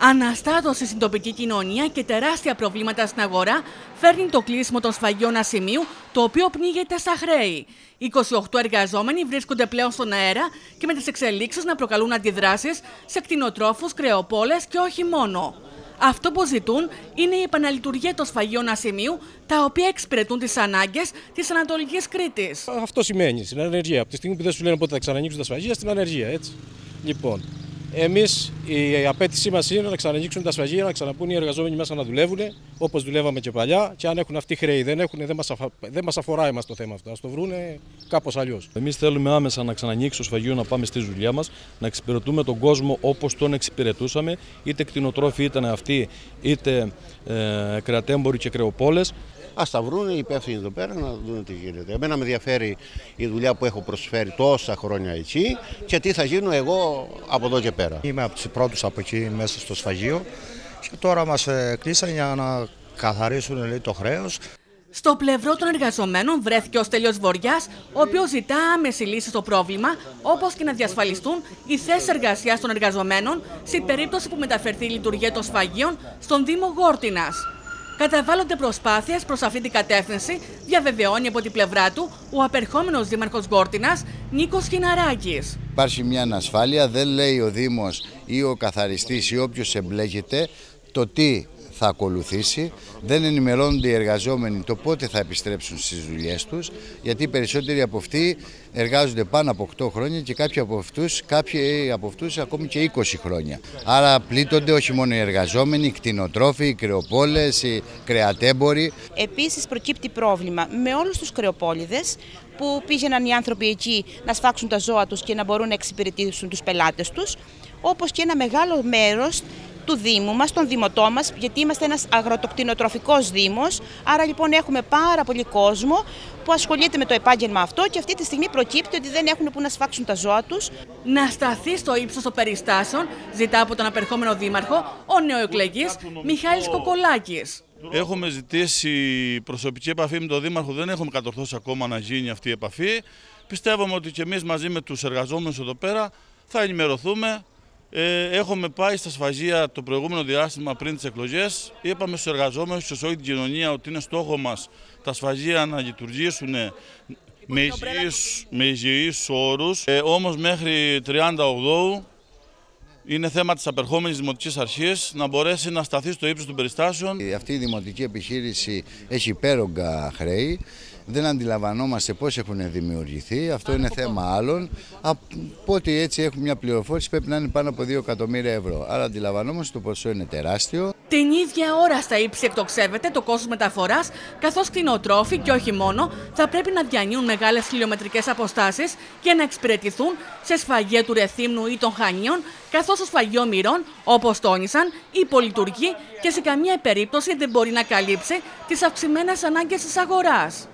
Αναστάτωση στην τοπική κοινωνία και τεράστια προβλήματα στην αγορά φέρνει το κλείσιμο των σφαγιών Ασημείου, το οποίο πνίγεται στα χρέη. 28 εργαζόμενοι βρίσκονται πλέον στον αέρα και με τις εξελίξεις να προκαλούν αντιδράσεις σε κτηνοτρόφους, κρεοπόλες και όχι μόνο. Αυτό που ζητούν είναι η επαναλειτουργία των σφαγιών Ασημείου, τα οποία εξυπηρετούν τις ανάγκες της Ανατολικής Κρήτης. Αυτό σημαίνει στην ανεργία. Από τη στιγμή που δεν σου λένε πότε θα ξανανοίξουν τα σφαγεία, στην ανεργία, έτσι. Λοιπόν, εμείς η απέτησή μας είναι να ξανανοίξουν τα σφαγεία, να ξαναμπούν οι εργαζόμενοι μέσα να δουλεύουν όπως δουλεύαμε και παλιά. Και αν έχουν αυτοί χρέη, δεν έχουν, δεν μας αφορά εμάς το θέμα αυτό. Ας το βρούνε κάπως αλλιώς. Εμείς θέλουμε άμεσα να ξανανοίξει το σφαγείο, να πάμε στη δουλειά μας, να εξυπηρετούμε τον κόσμο όπως τον εξυπηρετούσαμε, είτε κτηνοτρόφοι ήταν αυτοί, είτε κρεατέμποροι και κρεοπόλες. Ας τα βρουν οι υπεύθυνοι εδώ πέρα να δουν τι γίνεται. Εμένα με ενδιαφέρει η δουλειά που έχω προσφέρει τόσα χρόνια εκεί και τι θα γίνω εγώ από εδώ και πέρα. Είμαι από τους πρώτους από εκεί μέσα στο σφαγείο και τώρα μας κλείσαν για να καθαρίσουν το χρέος. Στο πλευρό των εργαζομένων βρέθηκε ο Στέλιος Βορειάς, ο οποίος ζητά άμεση λύση στο πρόβλημα, όπως και να διασφαλιστούν οι θέσεις εργασίας των εργαζομένων σε περίπτωση που μεταφερθεί η λειτουργία των σφαγείων στον Δήμο Γόρτυνας. Καταβάλλονται προσπάθειες προς αυτή την κατεύθυνση, διαβεβαιώνει από την πλευρά του ο απερχόμενος δήμαρχος Γόρτυνας, Νίκος Χιναράκης. Υπάρχει μια ανασφάλεια, δεν λέει ο Δήμος ή ο καθαριστής ή όποιος εμπλέκεται το τι θα ακολουθήσει, δεν ενημερώνονται οι εργαζόμενοι το πότε θα επιστρέψουν στις δουλειές τους, γιατί οι περισσότεροι από αυτοί εργάζονται πάνω από 8 χρόνια και κάποιοι από αυτούς ακόμη και 20 χρόνια. Άρα πλήττονται όχι μόνο οι εργαζόμενοι, οι κτηνοτρόφοι, οι κρεοπόλες, οι κρεατέμποροι. Επίσης προκύπτει πρόβλημα με όλους τους κρεοπόλιδες που πήγαιναν οι άνθρωποι εκεί να σφάξουν τα ζώα τους και να μπορούν να εξυπηρετήσουν τους πελάτες τους, όπως και ένα μεγάλο μέρος του Δήμου μας, τον Δημοτό μας, γιατί είμαστε ένας αγροτοκτηνοτροφικός Δήμος, άρα λοιπόν έχουμε πάρα πολύ κόσμο που ασχολείται με το επάγγελμα αυτό και αυτή τη στιγμή προκύπτει ότι δεν έχουν που να σφάξουν τα ζώα τους. Να σταθεί στο ύψος των περιστάσεων, ζητά από τον απερχόμενο δήμαρχο ο νεοεκλεγής Μιχάλης Κοκολάκης. Έχουμε ζητήσει προσωπική επαφή με τον Δήμαρχο, δεν έχουμε κατορθώσει ακόμα να γίνει αυτή η επαφή. Πιστεύουμε ότι και εμείς μαζί με τους εργαζόμενους εδώ πέρα θα ενημερωθούμε. Έχουμε πάει στα σφαγεία το προηγούμενο διάστημα πριν τις εκλογές. Είπαμε στους εργαζόμενους και σε όλη την κοινωνία ότι είναι στόχο μας τα σφαγεία να λειτουργήσουν με υγιείς όρους. Όμως μέχρι 30/8 είναι θέμα της απερχόμενης Δημοτικής Αρχής να μπορέσει να σταθεί στο ύψος των περιστάσεων. Αυτή η δημοτική επιχείρηση έχει υπέρογκα χρέη. Δεν αντιλαμβανόμαστε πώς έχουν δημιουργηθεί, αυτό είναι θέμα άλλων. Από ό,τι έτσι έχουμε μια πληροφόρηση πρέπει να είναι πάνω από 2 εκατομμύρια ευρώ. Άρα αντιλαμβανόμαστε το ποσό είναι τεράστιο. Την ίδια ώρα στα ύψη εκτοξεύεται το κόστος μεταφοράς, καθώς κτηνοτρόφοι και όχι μόνο θα πρέπει να διανύουν μεγάλες χιλιομετρικές αποστάσεις για να εξυπηρετηθούν σε σφαγεία του Ρεθύμνου ή των Χανίων, καθώς το σφαγείο Μυρών, όπως τόνισαν, υπολειτουργεί και σε καμία περίπτωση δεν μπορεί να καλύψει τις αυξημένες ανάγκες της αγοράς.